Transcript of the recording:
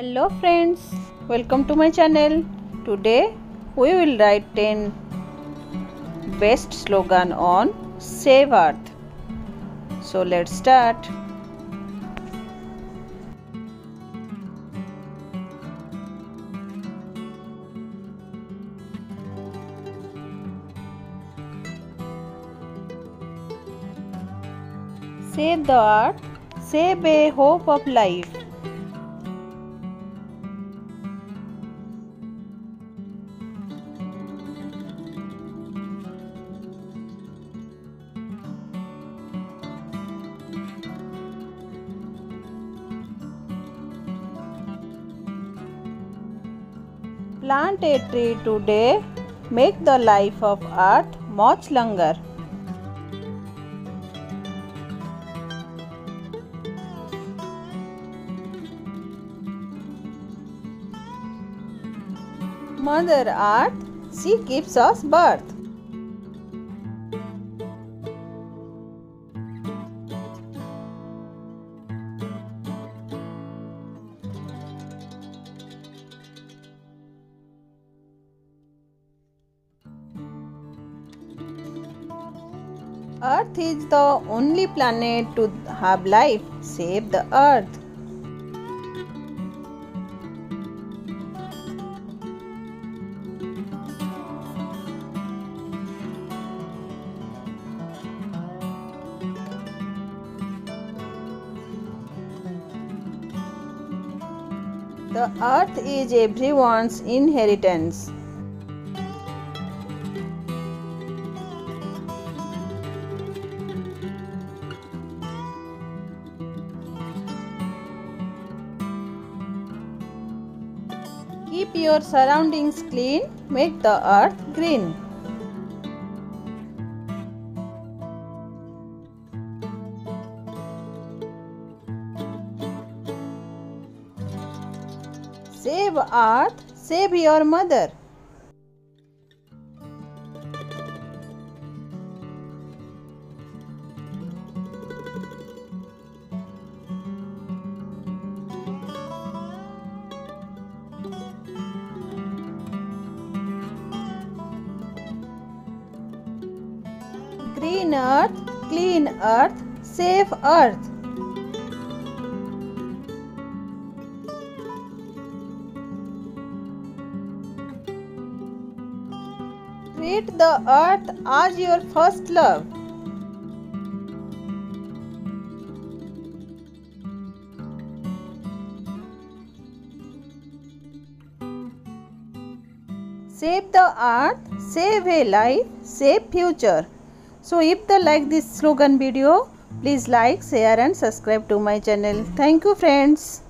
Hello friends, welcome to my channel. Today we will write 10 best slogan on Save Earth. So let's start. Save the earth, save a hope of life. Plant a tree today, make the life of earth much longer. Mother Earth, she gives us birth. Earth is the only planet to have life. Save the Earth. The Earth is everyone's inheritance. Keep your surroundings clean, make the earth green. Save Earth, save your mother. Green Earth, clean Earth, safe Earth. Treat the Earth as your first love. Save the Earth, save a life, save future. So if you like this slogan video, please like, share and subscribe to my channel. Thank you friends.